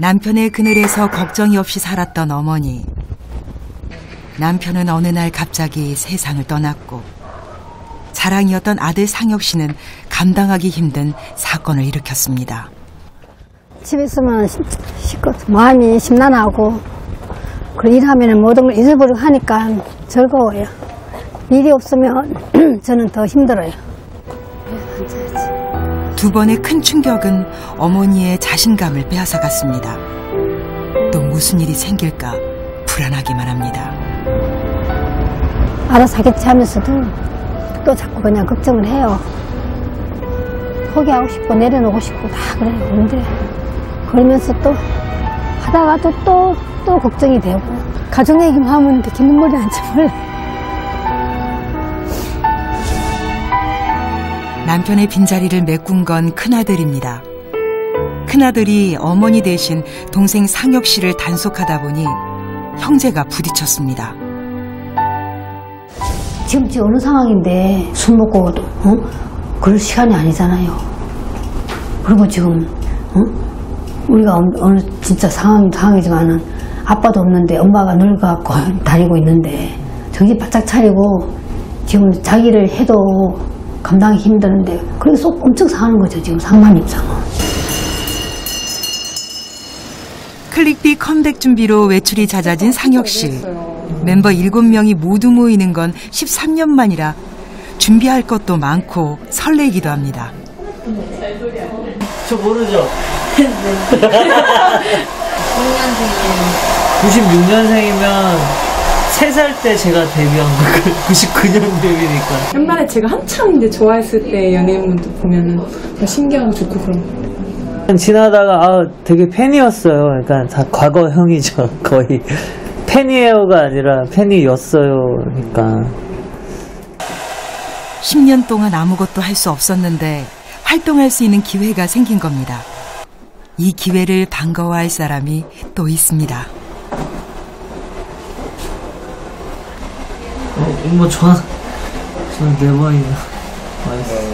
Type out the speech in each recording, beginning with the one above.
남편의 그늘에서 걱정이 없이 살았던 어머니. 남편은 어느 날 갑자기 세상을 떠났고 자랑이었던 아들 상혁 씨는 감당하기 힘든 사건을 일으켰습니다. 집에 있으면 마음이 심란하고 그 일하면 모든 걸 잊어버리고 하니까 즐거워요. 일이 없으면 저는 더 힘들어요. 두 번의 큰 충격은 어머니의 자신감을 빼앗아갔습니다. 또 무슨 일이 생길까 불안하기만 합니다. 알아서 하겠지 하면서도 또 자꾸 그냥 걱정을 해요. 포기하고 싶고 내려놓고 싶고 다 그래요. 근데 그러면서 또 하다가도 또 걱정이 되고 가족 얘기만 하면 이렇게 눈물이 안 참을래요. 남편의 빈자리를 메꾼 건 큰아들입니다. 큰아들이 어머니 대신 동생 상혁 씨를 단속하다 보니 형제가 부딪혔습니다. 지금 어느 상황인데 술 먹고 그럴 시간이 아니잖아요. 그리고 지금 우리가 어느 진짜 상황이지만은 아빠도 없는데 엄마가 늙어갖고 다니고 있는데 정신 바짝 차리고 지금 자기를 해도 감당하기 힘드는데 그래서 엄청 상한 거죠. 지금 상만 입상은. 클릭비 컴백 준비로 외출이 잦아진 상혁 씨. 멤버 7명이 모두 모이는 건 13년 만이라 준비할 것도 많고 설레기도 합니다. 저 모르죠? 96년생이면 3살 때 제가 데뷔한 거 99년 데뷔니까. 옛날에 제가 한참 이제 좋아했을 때 연예인분들 보면은 신기하고 좋고 그런 거. 지나다가 되게 팬이었어요. 그러니까 다 과거형이죠. 거의 팬이에요가 아니라 팬이었어요. 그러니까 10년 동안 아무것도 할 수 없었는데 활동할 수 있는 기회가 생긴 겁니다. 이 기회를 반가워할 사람이 또 있습니다. 뭐 저는 네 번이나 와있어요.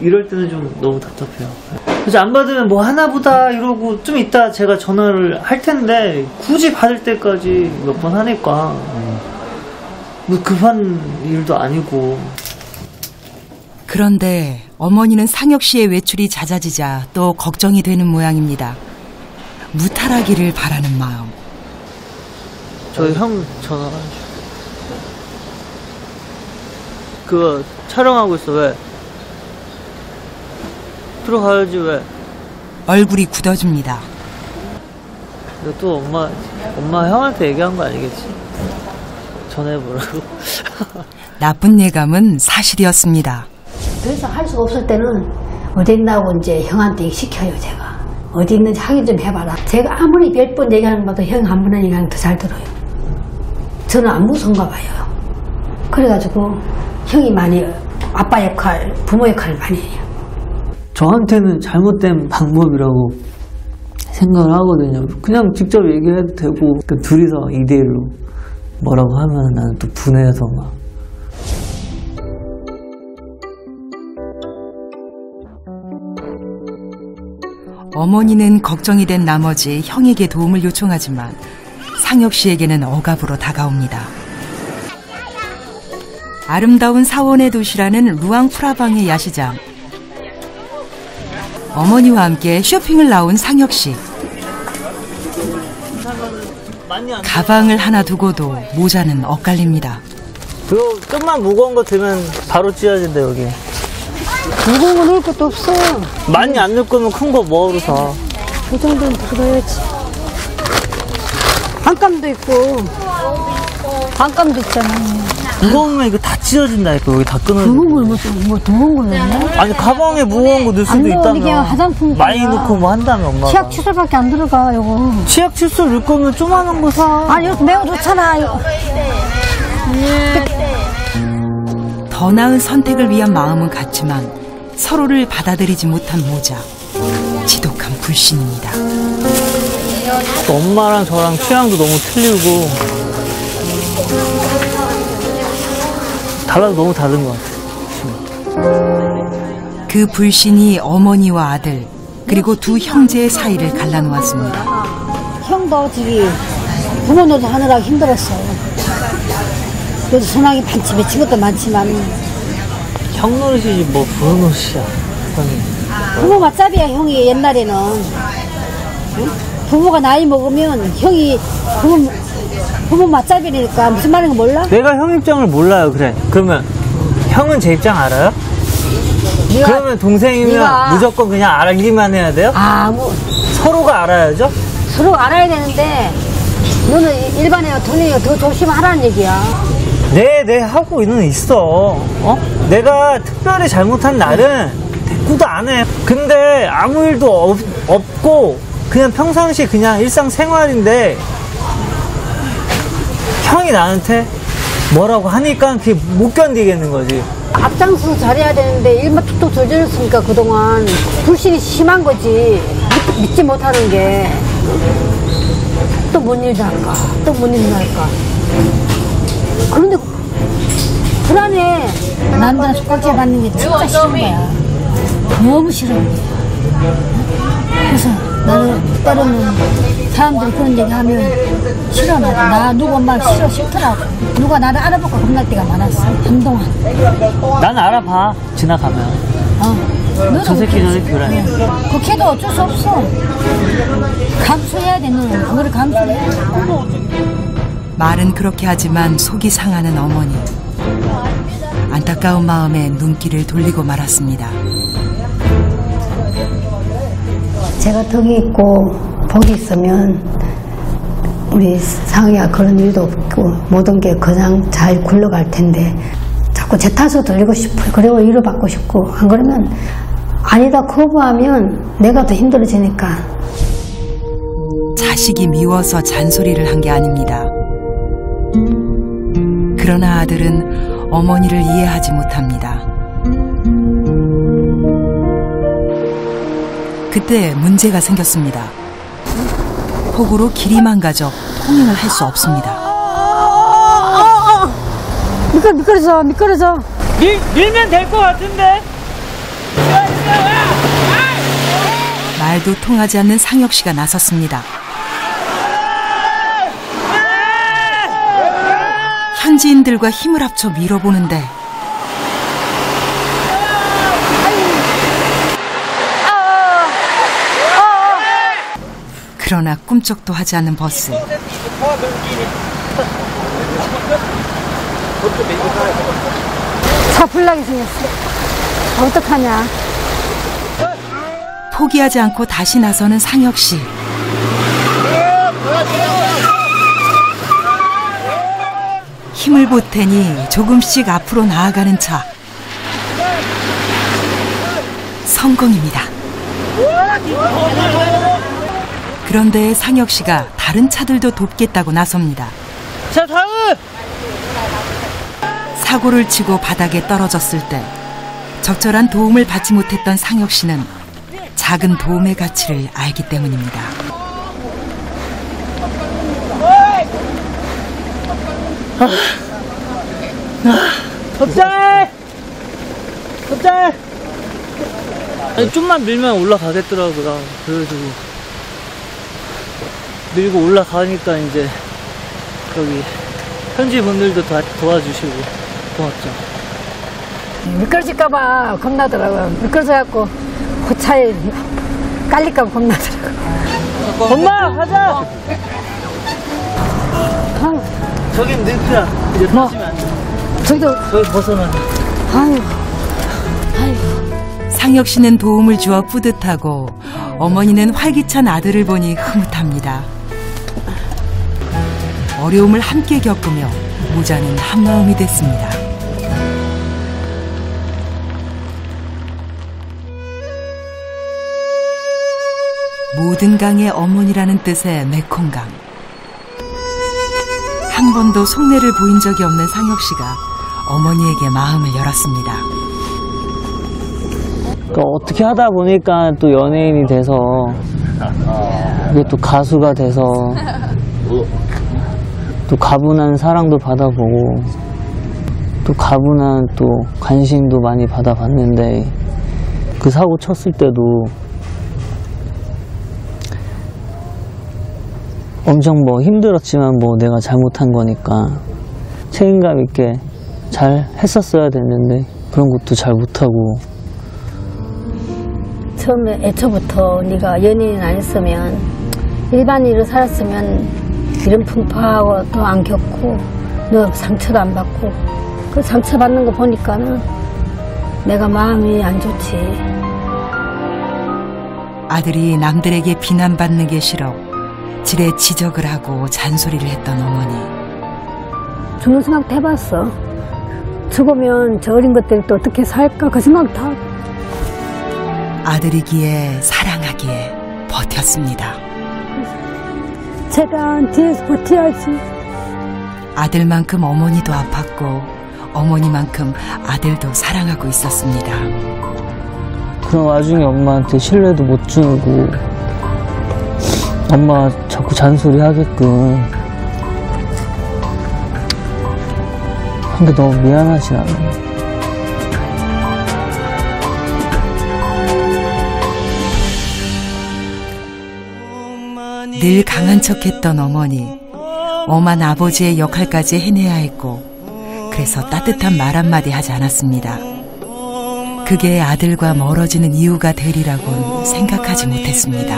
이럴 때는 좀 너무 답답해요. 그래서 안 받으면 뭐 하나보다 이러고 좀 이따 제가 전화를 할 텐데 굳이 받을 때까지 몇 번 하니까 뭐 급한 일도 아니고. 그런데 어머니는 상혁 씨의 외출이 잦아지자 또 걱정이 되는 모양입니다. 무탈하기를 바라는 마음. 저희 형 전화가 그거 촬영하고 있어. 왜? 들어가야지. 왜? 얼굴이 굳어집니다. 이거 또 엄마 형한테 얘기한 거 아니겠지? 전해보라고. 나쁜 예감은 사실이었습니다. 그래서 할 수가 없을 때는 어디 있나고 이제 형한테 시켜요. 제가 어디 있는지 확인 좀 해봐라. 제가 아무리 10번 얘기하는 것보다 형 한 번은 얘기하는 게 더 잘 들어요. 저는 안 무서운가 봐요. 그래가지고 형이 많이 아빠 역할, 부모 역할을 많이 해요. 저한테는 잘못된 방법이라고 생각을 하거든요. 그냥 직접 얘기해도 되고. 그러니까 둘이서 2대1로 뭐라고 하면 나는 또 분해해서 막. 어머니는 걱정이 된 나머지 형에게 도움을 요청하지만 상혁 씨에게는 억압으로 다가옵니다. 아름다운 사원의 도시라는 루앙프라방의 야시장. 어머니와 함께 쇼핑을 나온 상혁 씨. 가방을 하나 두고도 모자는 엇갈립니다. 이거 좀만 무거운 거 들면 바로 찢어진다 여기. 무거운 거 넣을 것도 없어. 많이 안 넣을 거면 큰 거 뭐로 사? 그 정도는 들어야지. 반감도 있고. 반감도 있잖아. 무거우면 이거 다 찢어진다니까. 여기 다 끊어져. 무거운 거 무거운 거 넣나? 아니 가방에 무거운 거 넣을 수도 있다면. 많이 넣고 뭐 한다면 엄마. 치약 칫솔밖에 안 들어가 이거. 치약 칫솔 넣을 거면 조그마한 거 사. 아니 이거 매우 좋잖아. 이거. 더 나은 선택을 위한 마음은 같지만 서로를 받아들이지 못한 모자. 지독한 불신입니다. 엄마랑 저랑 취향도 너무 틀리고 달라도 너무 다른 것 같아요. 그 불신이 어머니와 아들 그리고 두 형제의 사이를 갈라놓았습니다. 형도 저기 부모 노릇 하느라 힘들었어요. 그래도 소나기 반치 맺힌 것도 많지만 형 노릇이지 뭐 부모 노릇이야. 부모가 짭이야. 형이 옛날에는 응? 부모가 나이 먹으면 형이 부모 맞잡이니까 무슨 말인가 몰라? 내가 형 입장을 몰라요. 그래 그러면 형은 제 입장 알아요? 네가, 그러면 동생이면 네가. 무조건 그냥 알기만 해야 돼요? 뭐 서로가 알아야죠? 서로 알아야 되는데 너는 일반에요 돈이에요 더 조심하라는 얘기야. 네 하고 있는 있어. 어? 내가 특별히 잘못한 날은 대꾸도 안 해. 근데 아무 일도 없고 그냥 평상시 그냥 일상생활인데 형이 나한테 뭐라고 하니까 그게 못 견디겠는 거지. 앞장서 잘해야 되는데 일만 툭툭 던졌으니까 그동안 불신이 심한 거지. 믿지 못하는 게 또 뭔 일 날까 또 뭔 일 날까. 그런데 불안해. 남자한테 꼴찌 받는 게 진짜 싫은 거야. 너무 싫은 거야. 그래서 나는 다른 사람들 그런 얘기 하면 싫어. 나 누구 엄마 싫더라고. 누가 나를 알아볼까 겁날 때가 많았어 한동안. 난 알아봐 지나가면. 저 새끼 저리 교란해. 그 걔도 어쩔 수 없어. 감수해야 돼. 너는 그거를 감수해. 말은 그렇게 하지만 속이 상하는 어머니. 안타까운 마음에 눈길을 돌리고 말았습니다. 제가 덕이 있고 복이 있으면 우리 상혁이가 그런 일도 없고 모든 게 그냥 잘 굴러갈 텐데 자꾸 제 탓으로 돌리고 싶어요. 그리고 위로 받고 싶고 안 그러면 아니다 거부하면 내가 더 힘들어지니까. 자식이 미워서 잔소리를 한 게 아닙니다. 그러나 아들은 어머니를 이해하지 못합니다. 그때 문제가 생겼습니다. 폭우로 길이 망가져 통행을 할 수 없습니다. 미끄러져. 밀면 될 것 같은데. 말도 통하지 않는 상혁 씨가 나섰습니다. 현지인들과 힘을 합쳐 밀어보는데 그러나 꿈쩍도 하지 않는 버스. 차 불나게 생겼어. 어떡하냐. 포기하지 않고 다시 나서는 상혁 씨. 힘을 보태니 조금씩 앞으로 나아가는 차. 성공입니다. 그런데 상혁 씨가 다른 차들도 돕겠다고 나섭니다. 자, 다음! 사고를 치고 바닥에 떨어졌을 때 적절한 도움을 받지 못했던 상혁 씨는 작은 도움의 가치를 알기 때문입니다. 덥짤! 좀만 밀면 올라가겠더라고요. 그래가지고. 밀고 올라가니까 이제 여기 현지 분들도 다 도와주시고 고맙죠. 미끄러질까봐 겁나더라고요. 미끄러져갖고 고차에 깔릴까봐 겁나더라고요. 엄마 가자. 저긴 늙자. 이제 벗으면 안 돼. 저기 벗어나. 아이고. 상혁 씨는 도움을 주어 뿌듯하고 어머니는 활기찬 아들을 보니 흐뭇합니다. 어려움을 함께 겪으며 모자는 한마음이 됐습니다. 모든 강의 어머니라는 뜻의 메콩강. 한 번도 속내를 보인 적이 없는 상혁 씨가 어머니에게 마음을 열었습니다. 그러니까 어떻게 하다 보니까 또 연예인이 돼서 이게 또 가수가 돼서 또 가분한 사랑도 받아보고 또 가분한 또 관심도 많이 받아봤는데 그 사고 쳤을 때도 엄청 뭐 힘들었지만 뭐 내가 잘못한 거니까 책임감 있게 잘 했었어야 됐는데 그런 것도 잘 못하고. 처음에 애초부터 네가 연예인 안 했으면 일반인으로 살았으면 이런 풍파하고도 안 겪고 너 상처도 안 받고, 그 상처 받는 거 보니까는 내가 마음이 안 좋지. 아들이 남들에게 비난받는 게 싫어 지레 지적을 하고 잔소리를 했던 어머니. 죽는 생각도 해봤어. 죽으면 저 어린 것들이 또 어떻게 살까 그 생각도 하고. 아들이기에 사랑하기에 버텼습니다. 제가 뒤에서 버텨야지. 아들만큼 어머니도 아팠고 어머니만큼 아들도 사랑하고 있었습니다. 그런 와중에 엄마한테 신뢰도 못 주고 엄마 자꾸 잔소리 하게끔 한 게 너무 미안하지 않아요. 늘 강한 척했던 어머니, 엄한 아버지의 역할까지 해내야 했고 그래서 따뜻한 말 한마디 하지 않았습니다. 그게 아들과 멀어지는 이유가 되리라고는 생각하지 못했습니다.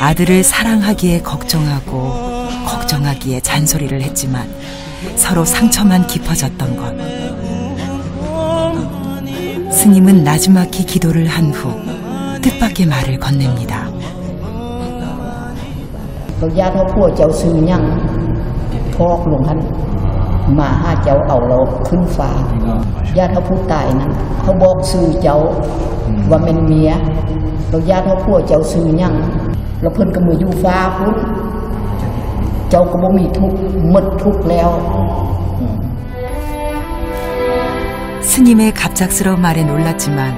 아들을 사랑하기에 걱정하고 걱정하기에 잔소리를 했지만 서로 상처만 깊어졌던 것. 스님은 나지막히 기도를 한 후 뜻밖의 말을 건넵니다. 스님의 갑작스러운 말에 놀랐지만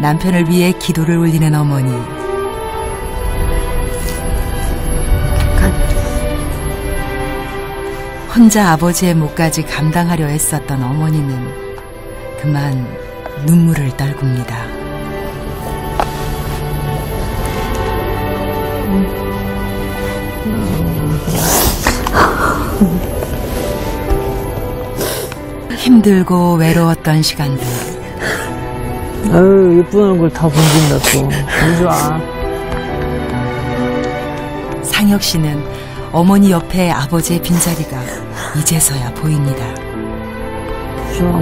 남편을 위해 기도를 올리는 어머니. 혼자 아버지의 몫까지 감당하려 애썼던 어머니는 그만 눈물을 떨굽니다. 힘들고 외로웠던 시간들. 아유, 예쁜 얼굴 다 번진다 또. 안 좋아. 상혁 씨는 어머니 옆에 아버지의 빈자리가 이제서야 보입니다. 좋아.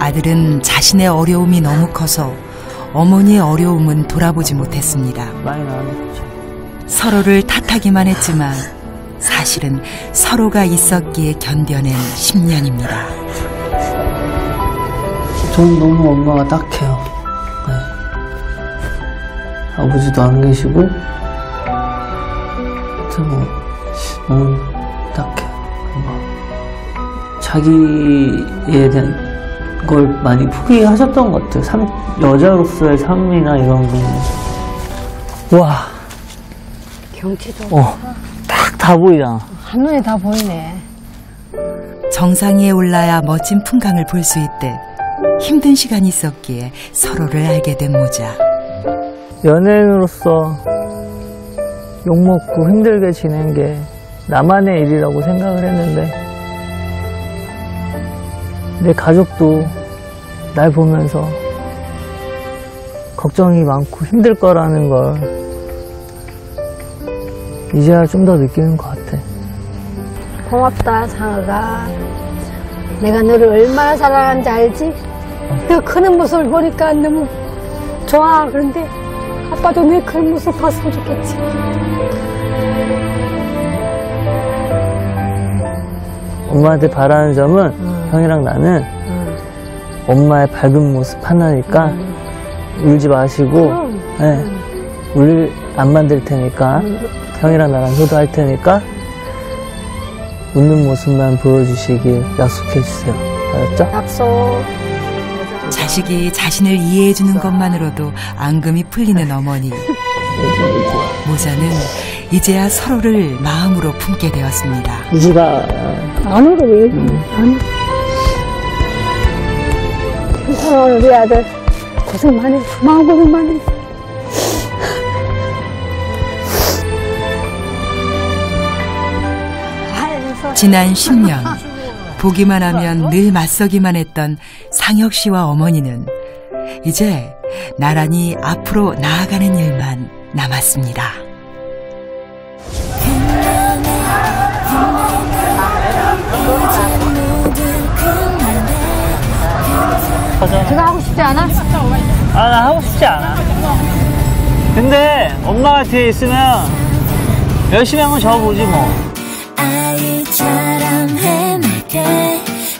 아들은 자신의 어려움이 너무 커서 어머니의 어려움은 돌아보지 못했습니다. 많이 나아졌죠. 서로를 탓하기만 했지만 사실은 서로가 있었기에 견뎌낸 10년입니다. 저는 너무 엄마가 딱해요. 네. 아버지도 안 계시고 뭐, 너무 딱해요. 뭐, 자기에 대한 걸 많이 포기하셨던 것 같아요. 여자로서의 삶이나 이런 거. 와, 경치도 다 보이잖아. 한눈에 다 보이네. 정상에 올라야 멋진 풍광을 볼 수 있대. 힘든 시간이 있었기에 서로를 알게 된 모자. 연예인으로서 욕먹고 힘들게 지낸 게 나만의 일이라고 생각을 했는데 내 가족도 날 보면서 걱정이 많고 힘들 거라는 걸 이제야 좀 더 느끼는 것 같아. 고맙다, 상혁아. 내가 너를 얼마나 사랑하는지 알지? 너 크는 모습을 보니까 너무 좋아. 그런데 아빠도 내 크는 모습 봤으면 좋겠지. 엄마한테 바라는 점은 형이랑 나는 엄마의 밝은 모습 하나니까 울지 마시고 네. 울 안 만들 테니까 형이랑 나랑 효도할 테니까 웃는 모습만 보여주시길 약속해주세요. 알았죠? 약속. 자식이 자신을 이해해주는 것만으로도 앙금이 풀리는 어머니. 모자는 이제야 서로를 마음으로 품게 되었습니다. 이제가 아는 거예요. 그 사람 우리 아들 고생 많이 했어. 마음고생 많이 했어. 지난 10년 보기만 하면 늘 맞서기만 했던 상혁 씨와 어머니는 이제 나란히 앞으로 나아가는 일만 남았습니다. 제가 하고 싶지 않아? 아, 나 하고 싶지 않아. 근데 엄마가 뒤에 있으면 열심히 한번 적어보지 뭐. 자랑해 말게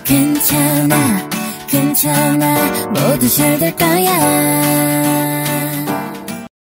괜찮아 괜찮아 모두 잘 될 거야.